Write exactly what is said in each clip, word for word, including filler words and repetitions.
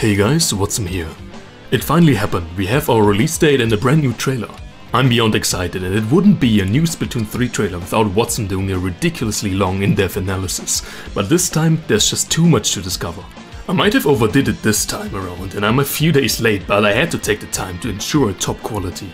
Hey guys, Watson here. It finally happened, we have our release date and a brand new trailer. I'm beyond excited, and it wouldn't be a new Splatoon three trailer without Watson doing a ridiculously long in-depth analysis, but this time there's just too much to discover. I might have overdid it this time around, and I'm a few days late, but I had to take the time to ensure top quality.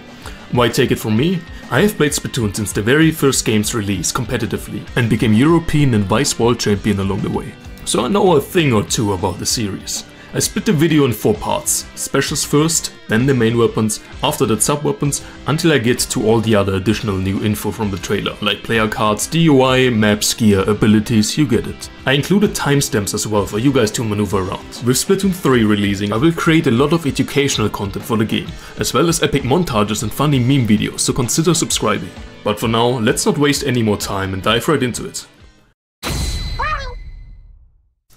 Why take it from me? I have played Splatoon since the very first game's release competitively, and became European and Vice World Champion along the way, so I know a thing or two about the series. I split the video in four parts, specials first, then the main weapons, after that sub weapons, until I get to all the other additional new info from the trailer, like player cards, D U I, maps, gear, abilities, you get it. I included timestamps as well for you guys to maneuver around. With Splatoon three releasing, I will create a lot of educational content for the game, as well as epic montages and funny meme videos, so consider subscribing. But for now, let's not waste any more time and dive right into it.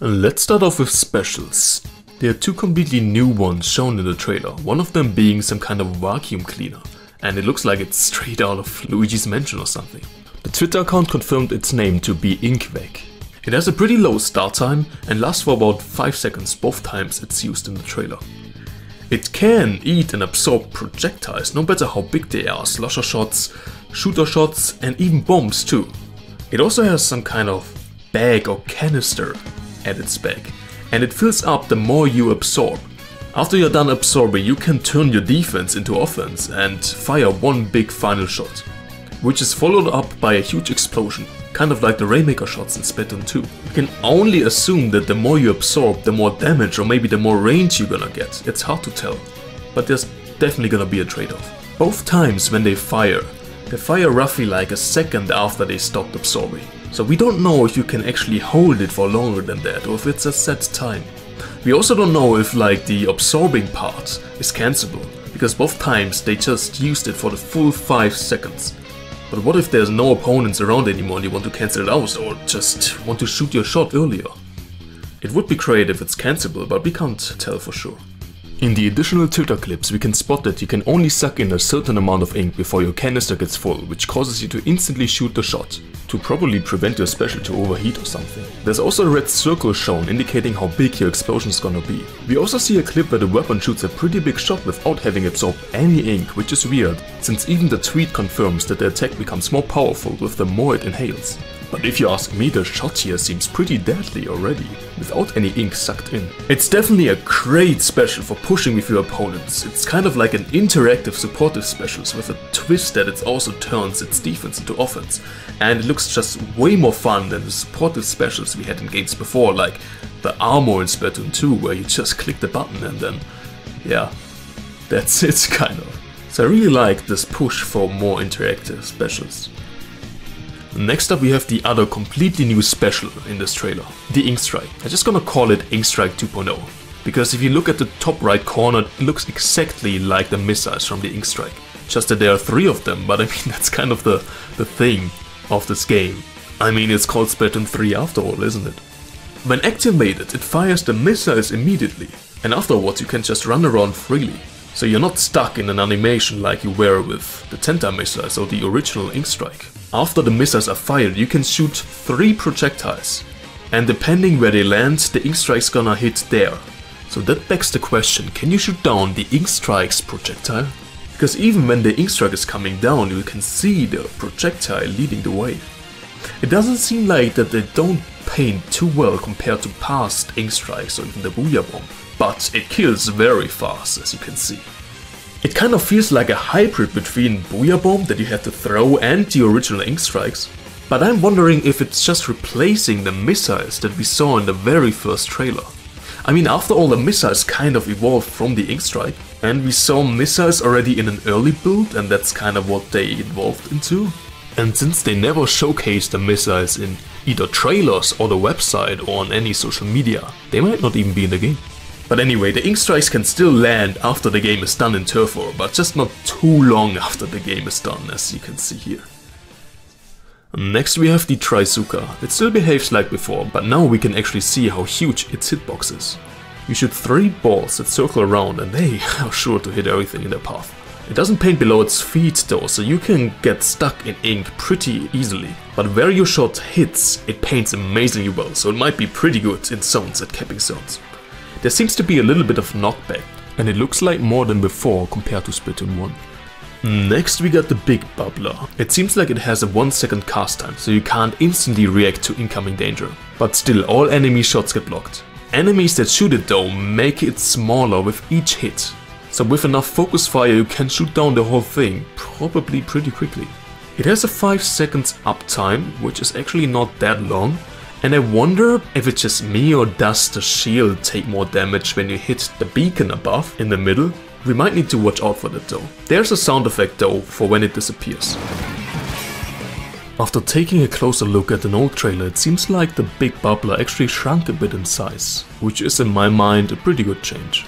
Let's start off with specials. There are two completely new ones shown in the trailer, one of them being some kind of vacuum cleaner, and it looks like it's straight out of Luigi's Mansion or something. The Twitter account confirmed its name to be Ink Vac. It has a pretty low start time and lasts for about five seconds both times it's used in the trailer. It can eat and absorb projectiles, no matter how big they are, slosher shots, shooter shots and even bombs too. It also has some kind of bag or canister at its back, and it fills up the more you absorb. After you're done absorbing, you can turn your defense into offense and fire one big final shot, which is followed up by a huge explosion, kind of like the Rainmaker shots in Splatoon two. You can only assume that the more you absorb, the more damage or maybe the more range you're gonna get. It's hard to tell, but there's definitely gonna be a trade-off. Both times when they fire, they fire roughly like a second after they stopped absorbing. So we don't know if you can actually hold it for longer than that or if it's a set time. We also don't know if like the absorbing part is cancelable, because both times they just used it for the full five seconds. But what if there's no opponents around anymore and you want to cancel it out or just want to shoot your shot earlier? It would be great if it's cancelable, but we can't tell for sure. In the additional Twitter clips we can spot that you can only suck in a certain amount of ink before your canister gets full, which causes you to instantly shoot the shot, to probably prevent your special to overheat or something. There's also a red circle shown indicating how big your explosion's gonna be. We also see a clip where the weapon shoots a pretty big shot without having absorbed any ink, which is weird, since even the tweet confirms that the attack becomes more powerful with the more it inhales. But if you ask me, the shot here seems pretty deadly already, without any ink sucked in. It's definitely a great special for pushing with your opponents. It's kind of like an interactive supportive specials with a twist that it also turns its defense into offense. And it looks just way more fun than the supportive specials we had in games before, like the armor in Splatoon two, where you just click the button and then, yeah, that's it kind of. So I really like this push for more interactive specials. Next up we have the other completely new special in this trailer, the Inkstrike. I'm just gonna call it Inkstrike two point oh, because if you look at the top right corner, it looks exactly like the missiles from the Inkstrike. Just that there are three of them, but I mean that's kind of the, the thing of this game. I mean it's called Splatoon three after all, isn't it? When activated, it fires the missiles immediately, and afterwards you can just run around freely. So you're not stuck in an animation like you were with the Tenta Missiles or the original Inkstrike. After the missiles are fired, you can shoot three projectiles, and depending where they land, the Inkstrike's gonna hit there. So that begs the question, can you shoot down the Inkstrike's projectile? Because even when the Inkstrike is coming down, you can see the projectile leading the way. It doesn't seem like that they don't paint too well compared to past Inkstrikes or even the Booyah Bomb, but it kills very fast, as you can see. It kind of feels like a hybrid between Booyah Bomb that you have to throw and the original Inkstrikes, but I'm wondering if it's just replacing the missiles that we saw in the very first trailer. I mean, after all, the missiles kind of evolved from the Inkstrike, and we saw missiles already in an early build, and that's kind of what they evolved into. And since they never showcased the missiles in either trailers or the website or on any social media, they might not even be in the game. But anyway, the Inkstrikes can still land after the game is done in Turf War, but just not too long after the game is done, as you can see here. Next we have the Trizooka. It still behaves like before, but now we can actually see how huge its hitbox is. You shoot three balls that circle around and they are sure to hit everything in their path. It doesn't paint below its feet though, so you can get stuck in ink pretty easily. But where your shot hits, it paints amazingly well, so it might be pretty good in zones at capping zones. There seems to be a little bit of knockback, and it looks like more than before compared to Splatoon one. Next we got the Big Bubbler. It seems like it has a one second cast time, so you can't instantly react to incoming danger. But still, all enemy shots get blocked. Enemies that shoot it though make it smaller with each hit. So with enough focus fire you can shoot down the whole thing, probably pretty quickly. It has a five seconds uptime, which is actually not that long. And I wonder if it's just me or does the shield take more damage when you hit the beacon above in the middle? We might need to watch out for that though. There's a sound effect though for when it disappears. After taking a closer look at an old trailer, it seems like the Big Bubbler actually shrunk a bit in size, which is in my mind a pretty good change.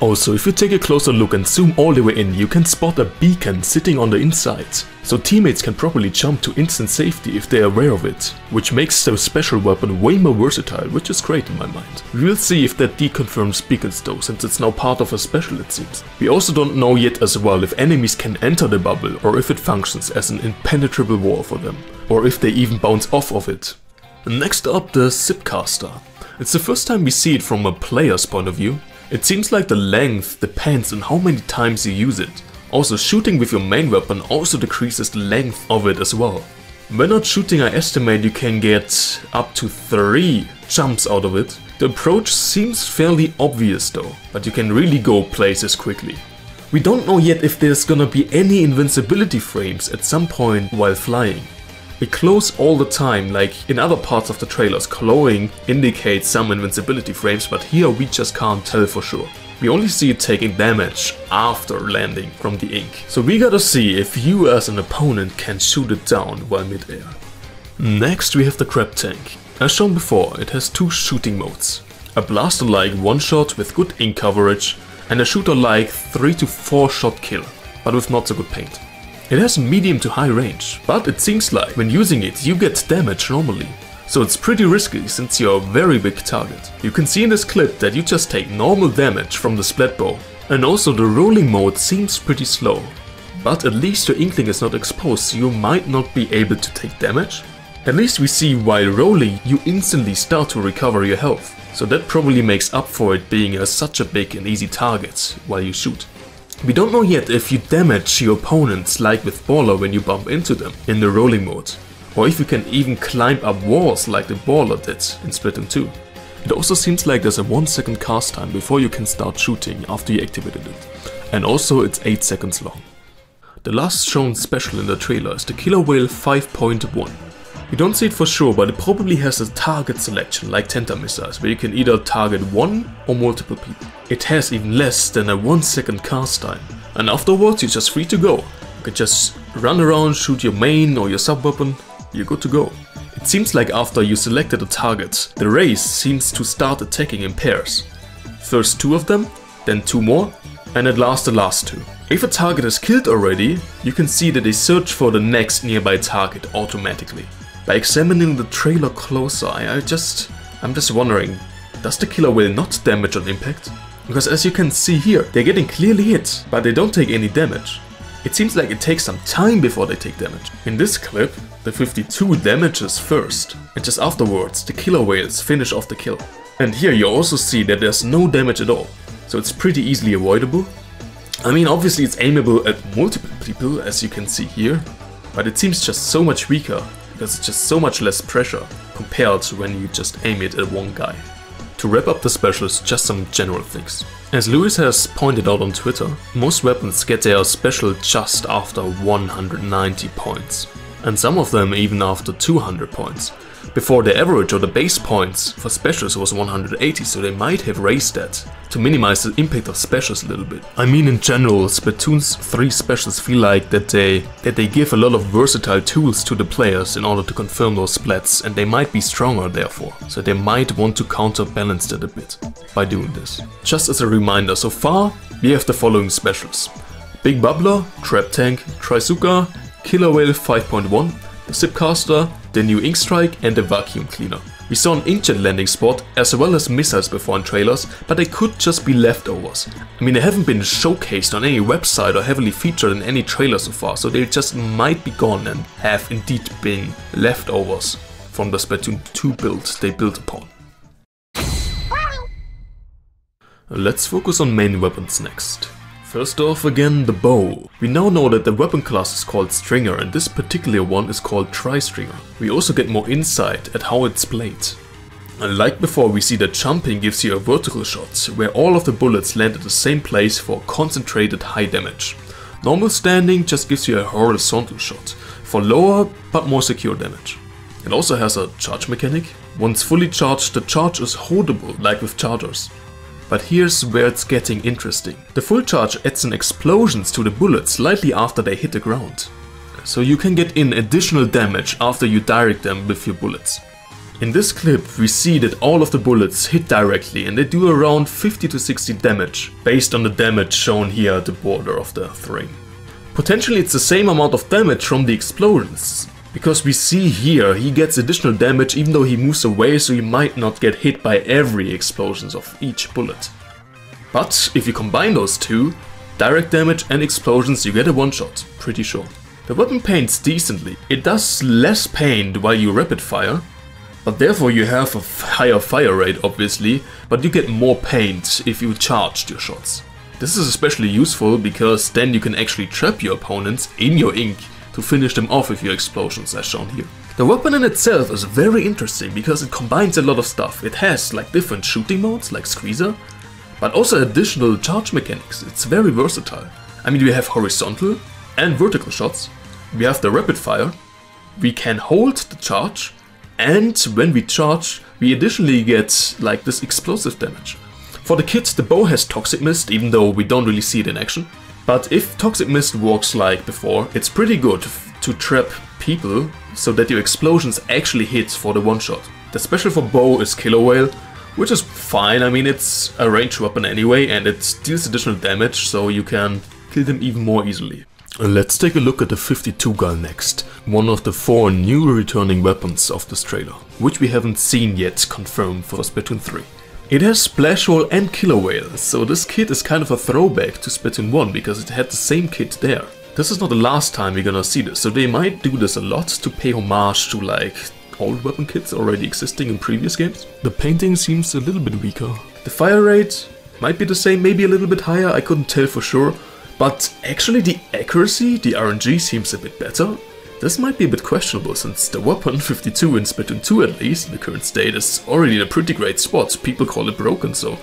Also, if you take a closer look and zoom all the way in, you can spot a beacon sitting on the inside, so teammates can probably jump to instant safety if they are aware of it, which makes their special weapon way more versatile, which is great in my mind. We will see if that deconfirms beacons though, since it's now part of a special it seems. We also don't know yet as well if enemies can enter the bubble or if it functions as an impenetrable wall for them, or if they even bounce off of it. Next up, the Zipcaster. It's the first time we see it from a player's point of view. It seems like the length depends on how many times you use it. Also, shooting with your main weapon also decreases the length of it as well. When not shooting, I estimate you can get up to three jumps out of it. The approach seems fairly obvious though, but you can really go places quickly. We don't know yet if there's gonna be any invincibility frames at some point while flying. It glows all the time, like in other parts of the trailers. Glowing indicates some invincibility frames, but here we just can't tell for sure. We only see it taking damage after landing from the ink. So we gotta see if you as an opponent can shoot it down while mid-air. Next we have the Crab Tank. As shown before, it has two shooting modes. A blaster-like one-shot with good ink coverage, and a shooter-like three to four shot kill, but with not so good paint. It has medium to high range, but it seems like when using it you get damage normally, so it's pretty risky since you're a very big target. You can see in this clip that you just take normal damage from the splat bow, and also the rolling mode seems pretty slow, but at least your inkling is not exposed, so you might not be able to take damage. At least we see while rolling you instantly start to recover your health, so that probably makes up for it being a, such a big and easy target while you shoot. We don't know yet if you damage your opponents like with Baller when you bump into them in the rolling mode, or if you can even climb up walls like the Baller did in Splatoon two. It also seems like there's a one second cast time before you can start shooting after you activated it, and also it's eight seconds long. The last shown special in the trailer is the Killer Wail five point one. We don't see it for sure, but it probably has a target selection like Tenta Missiles, where you can either target one or multiple people. It has even less than a one second cast time, and afterwards you're just free to go. You can just run around, shoot your main or your sub weapon, you're good to go. It seems like after you selected a target, the race seems to start attacking in pairs. First two of them, then two more, and at last the last two. If a target is killed already, you can see that they search for the next nearby target automatically. By examining the trailer closer, I, I just, I'm just wondering, does the Killer Wail not damage on impact? Because as you can see here, they're getting clearly hit, but they don't take any damage. It seems like it takes some time before they take damage. In this clip, the fifty-two damages first, and just afterwards the Killer Wails finish off the kill. And here you also see that there's no damage at all, so it's pretty easily avoidable. I mean, obviously it's aimable at multiple people, as you can see here, but it seems just so much weaker, because it's just so much less pressure compared to when you just aim it at one guy. To wrap up the specials, just some general things. As Luis has pointed out on Twitter, most weapons get their special just after one hundred ninety points, and some of them even after two hundred points. Before the average or the base points for specials was one hundred eighty, so they might have raised that to minimize the impact of specials a little bit. I mean, in general, Splatoon's three specials feel like that they that they give a lot of versatile tools to the players in order to confirm those splats, and they might be stronger therefore, so they might want to counterbalance that a bit by doing this. Just as a reminder, so far we have the following specials: Big Bubbler, Crab Tank, Trizooka, Killer Wail five point one, the Zipcaster, the new Inkstrike, and the Vacuum Cleaner. We saw an inkjet landing spot as well as missiles before in trailers, but they could just be leftovers. I mean, they haven't been showcased on any website or heavily featured in any trailer so far, so they just might be gone and have indeed been leftovers from the Splatoon two build they built upon. Let's focus on main weapons next. First off, again, the bow. We now know that the weapon class is called Stringer and this particular one is called Tri-Stringer. We also get more insight at how it's played. And like before, we see that jumping gives you a vertical shot, where all of the bullets land at the same place for concentrated high damage. Normal standing just gives you a horizontal shot, for lower but more secure damage. It also has a charge mechanic. Once fully charged, the charge is holdable, like with chargers. But here's where it's getting interesting. The full charge adds in explosions to the bullets slightly after they hit the ground. So you can get in additional damage after you direct them with your bullets. In this clip we see that all of the bullets hit directly and they do around fifty to sixty damage, based on the damage shown here at the border of the frame. Potentially it's the same amount of damage from the explosions. Because we see here, he gets additional damage even though he moves away, so he might not get hit by every explosions of each bullet. But if you combine those two, direct damage and explosions, you get a one-shot, pretty sure. The weapon paints decently. It does less paint while you rapid fire, but therefore you have a higher fire rate obviously, but you get more paint if you charged your shots. This is especially useful because then you can actually trap your opponents in your ink to finish them off with your explosions, as shown here. The weapon in itself is very interesting because it combines a lot of stuff. It has like different shooting modes like Squeezer, but also additional charge mechanics. It's very versatile. I mean, we have horizontal and vertical shots, we have the rapid fire, we can hold the charge, and when we charge we additionally get like this explosive damage. For the kids, the bow has Toxic Mist, even though we don't really see it in action. But if Toxic Mist works like before, it's pretty good to trap people so that your explosions actually hit for the one-shot. The special for bow is Killer Wail, which is fine. I mean, it's a ranged weapon anyway and it deals additional damage, so you can kill them even more easily. Let's take a look at the fifty-two Gal next, one of the four new returning weapons of this trailer, which we haven't seen yet confirmed for Splatoon three. It has Splash Wall and Killer Wail, so this kit is kind of a throwback to Splatoon one because it had the same kit there. This is not the last time we're gonna see this, so they might do this a lot to pay homage to like old weapon kits already existing in previous games. The painting seems a little bit weaker. The fire rate might be the same, maybe a little bit higher, I couldn't tell for sure. But actually the accuracy, the R N G seems a bit better. This might be a bit questionable since the weapon fifty-two in Splatoon two at least, in the current state, is already in a pretty great spot. People call it broken, so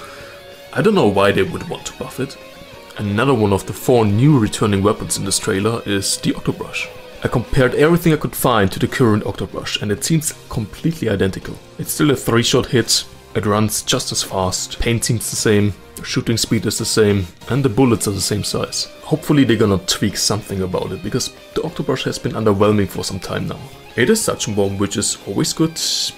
I don't know why they would want to buff it. Another one of the four new returning weapons in this trailer is the Octobrush. I compared everything I could find to the current Octobrush and it seems completely identical. It's still a three-shot hit, it runs just as fast, paint seems the same, the shooting speed is the same and the bullets are the same size. Hopefully they're gonna tweak something about it, because the Octobrush has been underwhelming for some time now. It is suction bomb, which is always good,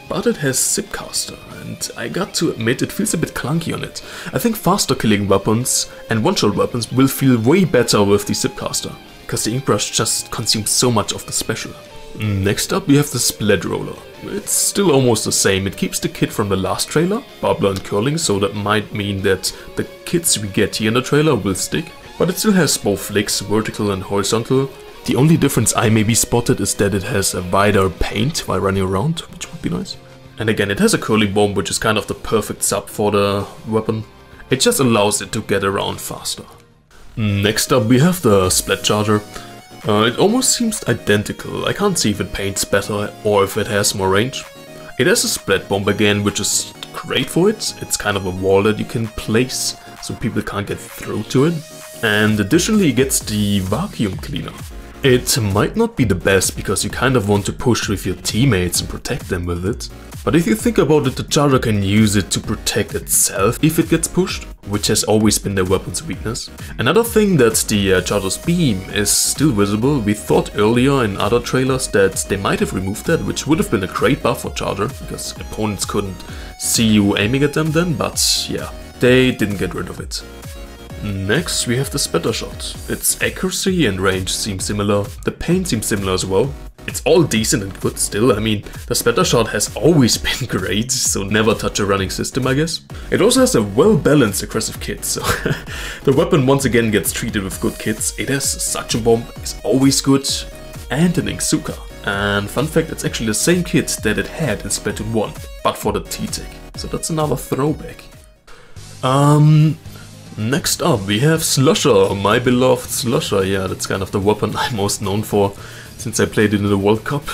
but it has Zipcaster, and I got to admit it feels a bit clunky on it. I think faster killing weapons and one-shot weapons will feel way better with the Zipcaster, because the Inkbrush just consumes so much of the special. Next up we have the Splat Roller. It's still almost the same. It keeps the kit from the last trailer, Bubbler and Curling, so that might mean that the kits we get here in the trailer will stick. But it still has both flicks, vertical and horizontal. The only difference I maybe spotted is that it has a wider paint while running around, which would be nice. And again, it has a curling bomb, which is kind of the perfect sub for the weapon. It just allows it to get around faster. Next up we have the Splat Charger. Uh, it almost seems identical. I can't see if it paints better or if it has more range. It has a splat bomb again, which is great for it. It's kind of a wall that you can place so people can't get through to it. And additionally it gets the vacuum cleaner. It might not be the best because you kind of want to push with your teammates and protect them with it. But if you think about it, the charger can use it to protect itself if it gets pushed, which has always been their weapon's weakness. Another thing that the uh, charger's beam is still visible. We thought earlier in other trailers that they might have removed that, which would have been a great buff for charger, because opponents couldn't see you aiming at them then, but yeah, they didn't get rid of it. Next we have the Splattershot. Its accuracy and range seem similar, the paint seems similar as well. It's all decent and good still. I mean, the Splattershot has always been great, so never touch a running system, I guess. It also has a well-balanced aggressive kit, so the weapon once again gets treated with good kits. It has a suction bomb, is always good, and an Trizooka. And fun fact, it's actually the same kit that it had in Splatoon one, but for the T-Tech, so that's another throwback. Um, next up we have Slosher, my beloved Slosher. Yeah, that's kind of the weapon I'm most known for, since I played it in the World Cup.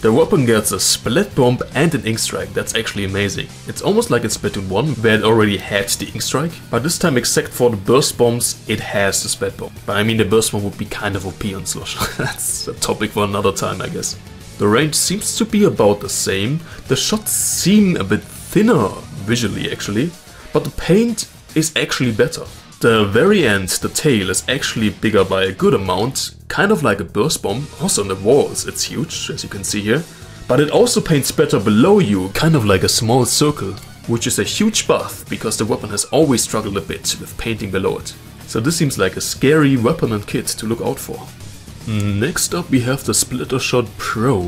The weapon gets a Splat Bomb and an Inkstrike. That's actually amazing. It's almost like in Splatoon one, where it already had the Inkstrike, but this time, except for the Burst Bombs, it has the Splat Bomb. But I mean, the Burst Bomb would be kind of O P on Slosher. That's a topic for another time, I guess. The range seems to be about the same. The shots seem a bit thinner, visually actually, but the paint is actually better. The very end, the tail, is actually bigger by a good amount, kind of like a burst bomb. Also on the walls it's huge, as you can see here. But it also paints better below you, kind of like a small circle, which is a huge buff, because the weapon has always struggled a bit with painting below it. So this seems like a scary weapon and kit to look out for. Next up we have the Splattershot Pro,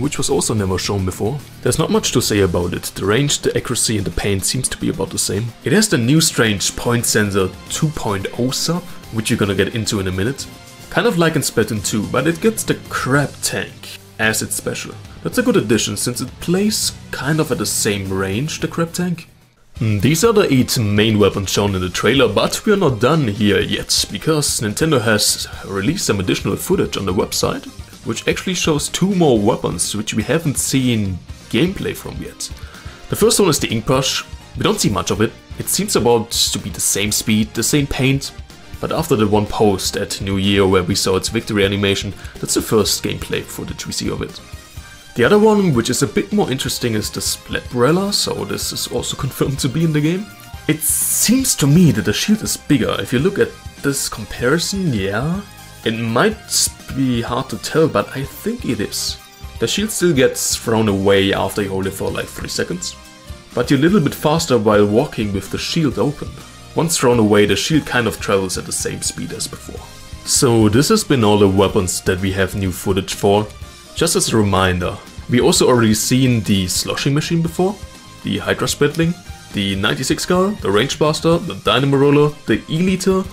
which was also never shown before. There's not much to say about it. The range, the accuracy and the paint seems to be about the same. It has the new strange Point Sensor two point oh sub, which you're gonna get into in a minute. Kind of like in Splatoon two, but it gets the Crab Tank as its special. That's a good addition, since it plays kind of at the same range, the Crab Tank. These are the eight main weapons shown in the trailer, but we are not done here yet, because Nintendo has released some additional footage on the website, which actually shows two more weapons which we haven't seen gameplay from yet. The first one is the Inkbrush. We don't see much of it. It seems about to be the same speed, the same paint, but after the one post at New Year where we saw its victory animation, that's the first gameplay footage we see of it. The other one, which is a bit more interesting, is the Splatbrella, so this is also confirmed to be in the game. It seems to me that the shield is bigger. If you look at this comparison, yeah, it might be hard to tell, but I think it is. The shield still gets thrown away after you hold it for like three seconds, but you're a little bit faster while walking with the shield open. Once thrown away, the shield kind of travels at the same speed as before. So this has been all the weapons that we have new footage for. Just as a reminder, we also already seen the sloshing machine before, the Hydra Spitling, the ninety-six Gal, the Range Blaster, the Dynamo Roller, the E-Leater,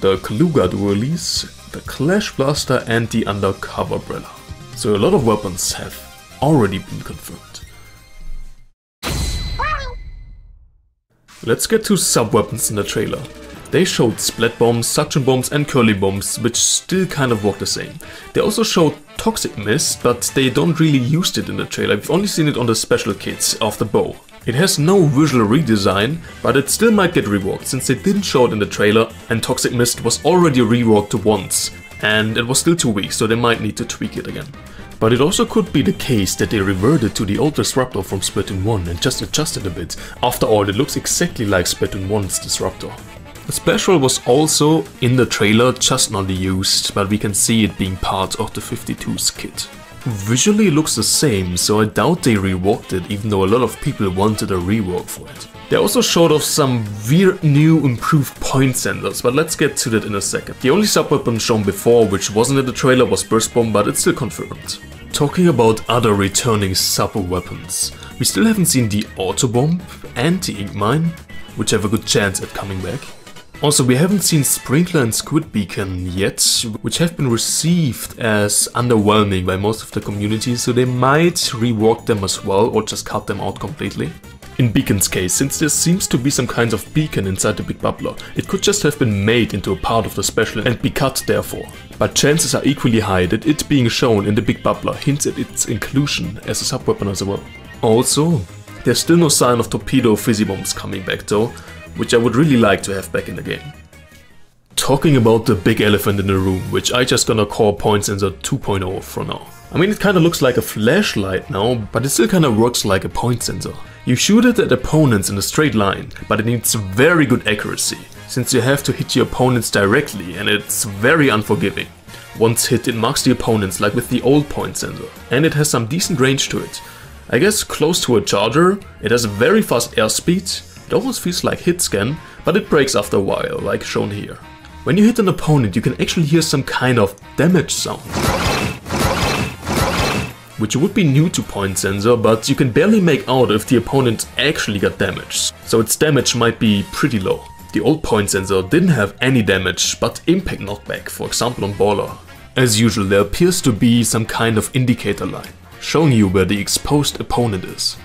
the Kaluga Dual Release, the Clash Blaster and the Undercover Umbrella. So a lot of weapons have already been confirmed. Let's get to sub-weapons in the trailer. They showed Splat Bombs, Suction Bombs and Curly Bombs, which still kind of work the same. They also showed Toxic Mist, but they don't really use it in the trailer. We've only seen it on the special kits of the bow. It has no visual redesign, but it still might get reworked, since they didn't show it in the trailer and Toxic Mist was already reworked once and it was still too weak, so they might need to tweak it again. But it also could be the case that they reverted to the old Disruptor from Splatoon one and just adjusted a bit. After all, it looks exactly like Splatoon one's Disruptor. The Splash Wall was also in the trailer, just not used, but we can see it being part of the fifty-two's kit. Visually it looks the same, so I doubt they reworked it, even though a lot of people wanted a rework for it. They also showed off some weird new improved point sensors, but let's get to that in a second. The only sub-weapon shown before, which wasn't in the trailer, was Burst Bomb, but it's still confirmed. Talking about other returning sub-weapons, we still haven't seen the Auto Bomb and the Ink Mine, which have a good chance at coming back. Also, we haven't seen Sprinkler and Squid Beacon yet, which have been received as underwhelming by most of the community, so they might rework them as well, or just cut them out completely. In Beacon's case, since there seems to be some kind of beacon inside the Big Bubbler, it could just have been made into a part of the special and be cut therefore. But chances are equally high that it being shown in the Big Bubbler hints at its inclusion as a sub-weapon as well. Also, there's still no sign of Torpedo Fizzy Bombs coming back though, which I would really like to have back in the game. Talking about the big elephant in the room, which I just gonna call Point Sensor two point oh for now. I mean, it kinda looks like a flashlight now, but it still kinda works like a point sensor. You shoot it at opponents in a straight line, but it needs very good accuracy, since you have to hit your opponents directly and it's very unforgiving. Once hit, it marks the opponents like with the old point sensor, and it has some decent range to it. I guess close to a charger. It has a very fast airspeed. It almost feels like hit scan, but it breaks after a while, like shown here. When you hit an opponent, you can actually hear some kind of damage sound, which would be new to point sensor, but you can barely make out if the opponent actually got damage, so its damage might be pretty low. The old point sensor didn't have any damage, but impact knockback, for example on Baller. As usual, there appears to be some kind of indicator line, showing you where the exposed opponent is.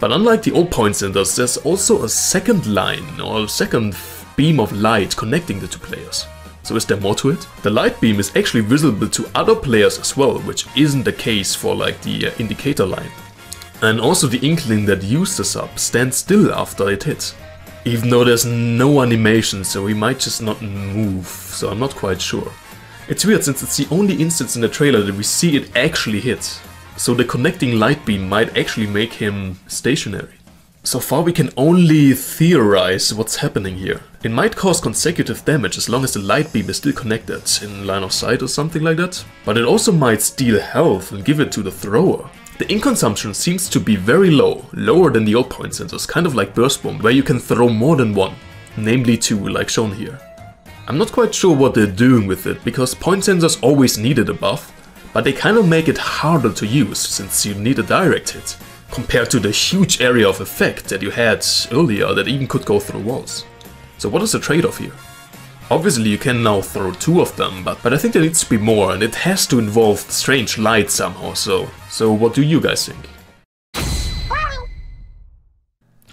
But unlike the old point sensors, there's also a second line or second beam of light connecting the two players. So is there more to it? The light beam is actually visible to other players as well, which isn't the case for like the uh, indicator line. And also the inkling that used this up stands still after it hits. Even though there's no animation, so he might just not move, so I'm not quite sure. It's weird since it's the only instance in the trailer that we see it actually hit. So the connecting light beam might actually make him stationary. So far we can only theorize what's happening here. It might cause consecutive damage as long as the light beam is still connected, in line of sight or something like that. But it also might steal health and give it to the thrower. The ink consumption seems to be very low, lower than the old point sensors, kind of like Burst Bomb, where you can throw more than one, namely two, like shown here. I'm not quite sure what they're doing with it, because point sensors always needed a buff, but they kind of make it harder to use, since you need a direct hit, compared to the huge area of effect that you had earlier that even could go through walls. So what is the trade-off here? Obviously you can now throw two of them, but, but I think there needs to be more, and it has to involve strange light somehow, so... So what do you guys think?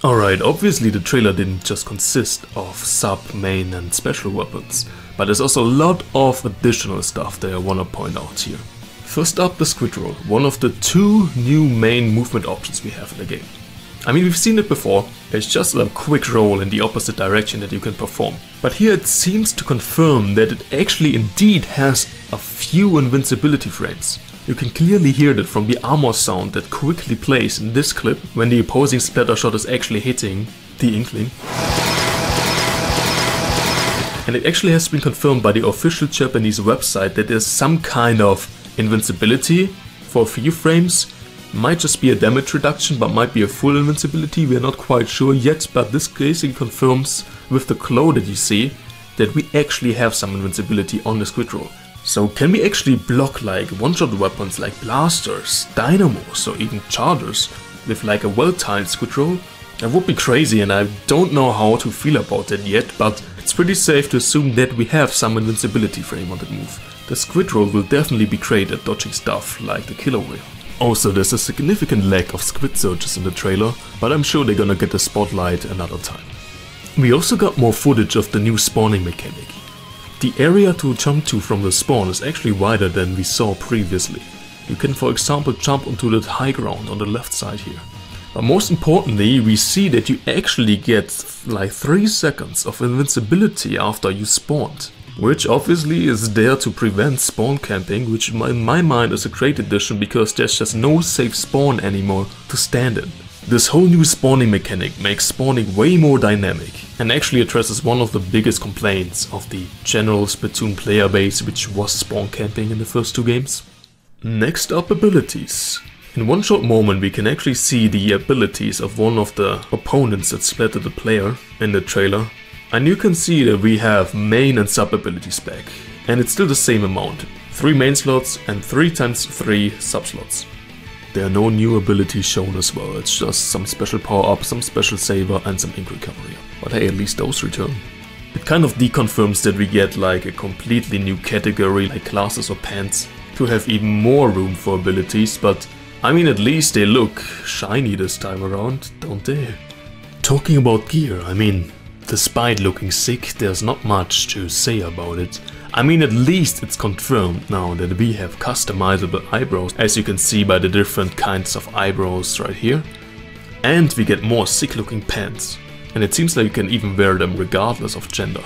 Alright, obviously the trailer didn't just consist of sub, main and special weapons, but there's also a lot of additional stuff that I wanna point out here. First up, the Squid Roll, one of the two new main movement options we have in the game. I mean, we've seen it before, it's just a quick roll in the opposite direction that you can perform. But here it seems to confirm that it actually indeed has a few invincibility frames. You can clearly hear that from the armor sound that quickly plays in this clip when the opposing Splattershot is actually hitting the Inkling. And it actually has been confirmed by the official Japanese website that there's some kind of invincibility for a few frames. Might just be a damage reduction, but might be a full invincibility, we're not quite sure yet, but this basically confirms with the glow that you see that we actually have some invincibility on the Squid Roll. So can we actually block like one-shot weapons like blasters, dynamos or even chargers with like a well-timed Squid Roll? That would be crazy and I don't know how to feel about that yet, but it's pretty safe to assume that we have some invincibility frame on that move. The Squid Roll will definitely be great at dodging stuff like the Killer Wail. Also, there's a significant lack of squid searches in the trailer, but I'm sure they're gonna get the spotlight another time. We also got more footage of the new spawning mechanic. The area to jump to from the spawn is actually wider than we saw previously. You can for example jump onto the high ground on the left side here. But most importantly, we see that you actually get like three seconds of invincibility after you spawned. Which obviously is there to prevent spawn camping, which in my mind is a great addition because there's just no safe spawn anymore to stand in. This whole new spawning mechanic makes spawning way more dynamic and actually addresses one of the biggest complaints of the general Splatoon player base, which was spawn camping in the first two games. Next up, abilities. In one short moment we can actually see the abilities of one of the opponents that splattered the player in the trailer. And you can see that we have main and sub abilities back, and it's still the same amount, three main slots and three times three sub slots. There are no new abilities shown as well, it's just some special power up, some special saver and some ink recovery, but hey, at least those return. It kind of deconfirms that we get like a completely new category like classes or pants to have even more room for abilities, but I mean at least they look shiny this time around, don't they? Talking about gear, I mean... Despite looking sick, there's not much to say about it. I mean, at least it's confirmed now that we have customizable eyebrows, as you can see by the different kinds of eyebrows right here. And we get more sick looking pants. And it seems like you can even wear them regardless of gender.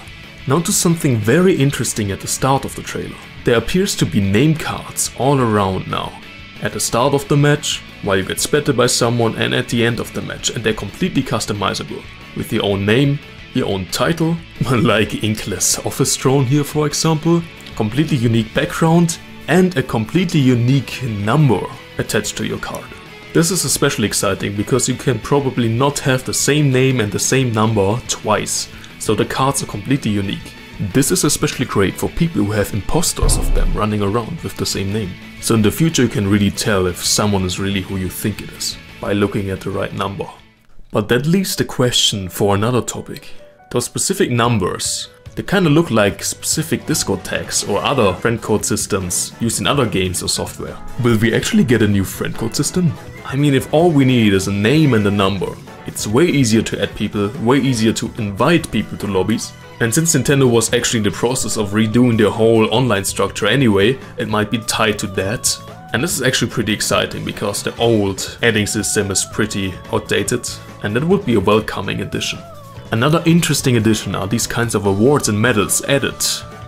Now to something very interesting at the start of the trailer. There appears to be name cards all around now. At the start of the match, while you get splattered by someone, and at the end of the match, and they're completely customizable with your own name, your own title, like Inkless office drone here for example, completely unique background and a completely unique number attached to your card. This is especially exciting because you can probably not have the same name and the same number twice, so the cards are completely unique. This is especially great for people who have imposters of them running around with the same name. So in the future you can really tell if someone is really who you think it is, by looking at the right number. But that leaves the question for another topic. Those specific numbers, they kinda look like specific Discord tags or other friend code systems used in other games or software. Will we actually get a new friend code system? I mean, if all we need is a name and a number, it's way easier to add people, way easier to invite people to lobbies. And since Nintendo was actually in the process of redoing their whole online structure anyway, it might be tied to that. And this is actually pretty exciting, because the old adding system is pretty outdated, and that would be a welcoming addition. Another interesting addition are these kinds of awards and medals added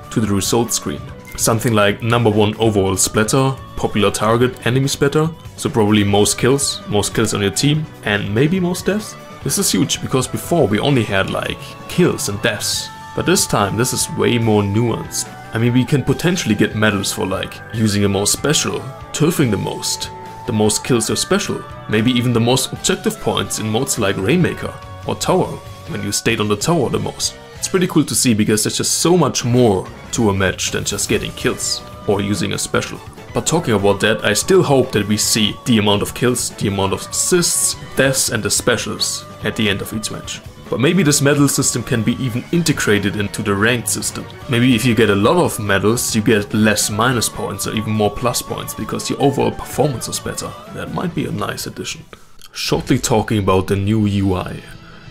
to the results screen. Something like number one overall splatter, popular target, enemy splatter, so probably most kills, most kills on your team, and maybe most deaths? This is huge, because before we only had like kills and deaths, but this time this is way more nuanced. I mean, we can potentially get medals for like using the most special, turfing the most, the most kills or special, maybe even the most objective points in modes like Rainmaker or Tower, when you stayed on the tower the most. It's pretty cool to see, because there's just so much more to a match than just getting kills or using a special. But talking about that, I still hope that we see the amount of kills, the amount of assists, deaths and the specials at the end of each match. But maybe this medal system can be even integrated into the ranked system. Maybe if you get a lot of medals, you get less minus points or even more plus points, because your overall performance is better. That might be a nice addition. Shortly talking about the new U I.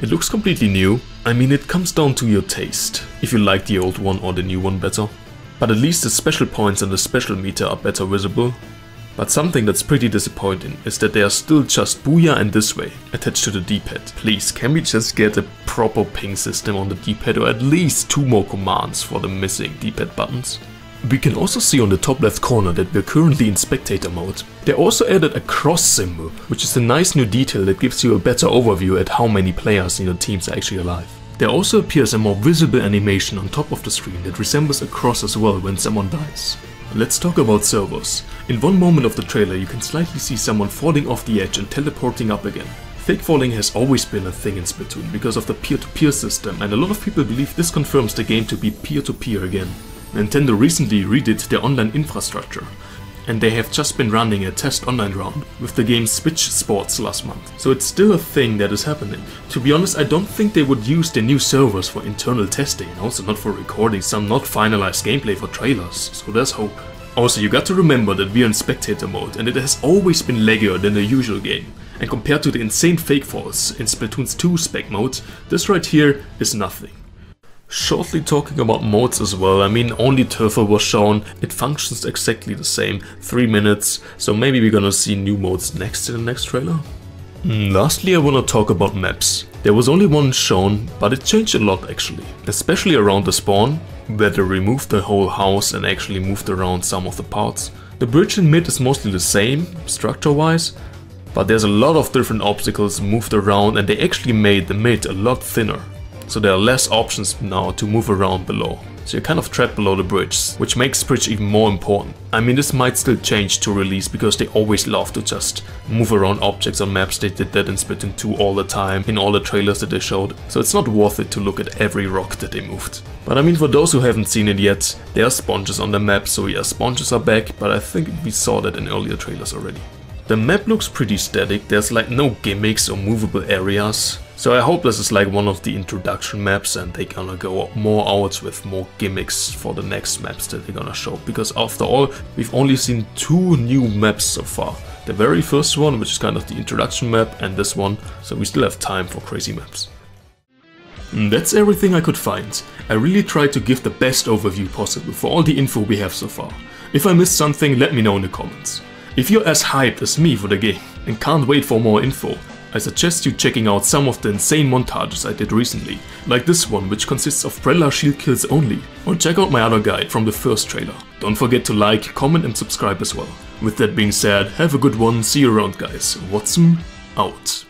It looks completely new. I mean, it comes down to your taste, if you like the old one or the new one better. But at least the special points and the special meter are better visible. But something that's pretty disappointing is that they are still just Booyah and This Way attached to the D-pad. Please, can we just get a proper ping system on the D-pad, or at least two more commands for the missing D-pad buttons? We can also see on the top left corner that we're currently in spectator mode. They also added a cross symbol, which is a nice new detail that gives you a better overview at how many players in your teams are actually alive. There also appears a more visible animation on top of the screen that resembles a cross as well when someone dies. Let's talk about servers. In one moment of the trailer you can slightly see someone falling off the edge and teleporting up again. Fake falling has always been a thing in Splatoon because of the peer-to-peer system, and a lot of people believe this confirms the game to be peer-to-peer again. Nintendo recently redid their online infrastructure, and they have just been running a test online round with the game Switch Sports last month. So it's still a thing that is happening. To be honest, I don't think they would use the new servers for internal testing, and also not for recording some not finalized gameplay for trailers, so there's hope. Also, you got to remember that we are in spectator mode, and it has always been laggier than the usual game. And compared to the insane fake falls in Splatoon two spec mode, this right here is nothing. Shortly talking about modes as well. I mean, only Turf War was shown. It functions exactly the same, three minutes, so maybe we're gonna see new modes next in the next trailer. Mm, lastly, I wanna talk about maps. There was only one shown, but it changed a lot actually, especially around the spawn, where they removed the whole house and actually moved around some of the parts. The bridge in mid is mostly the same, structure-wise, but there's a lot of different obstacles moved around, and they actually made the mid a lot thinner. So there are less options now to move around below. So you're kind of trapped below the bridge, which makes bridge even more important. I mean, this might still change to release, because they always love to just move around objects on maps. They did that in Splatoon two all the time, in all the trailers that they showed. So it's not worth it to look at every rock that they moved. But I mean, for those who haven't seen it yet, there are sponges on the map, so yeah, sponges are back, but I think we saw that in earlier trailers already. The map looks pretty static, there's like no gimmicks or movable areas. So I hope this is like one of the introduction maps, and they're gonna go more out with more gimmicks for the next maps that they're gonna show. Because after all, we've only seen two new maps so far. The very first one, which is kind of the introduction map, and this one. So we still have time for crazy maps. And that's everything I could find. I really tried to give the best overview possible for all the info we have so far. If I missed something, let me know in the comments. If you're as hyped as me for the game and can't wait for more info, I suggest you checking out some of the insane montages I did recently, like this one, which consists of Preller shield kills only, or check out my other guide from the first trailer. Don't forget to like, comment and subscribe as well. With that being said, have a good one, see you around guys, Watson out.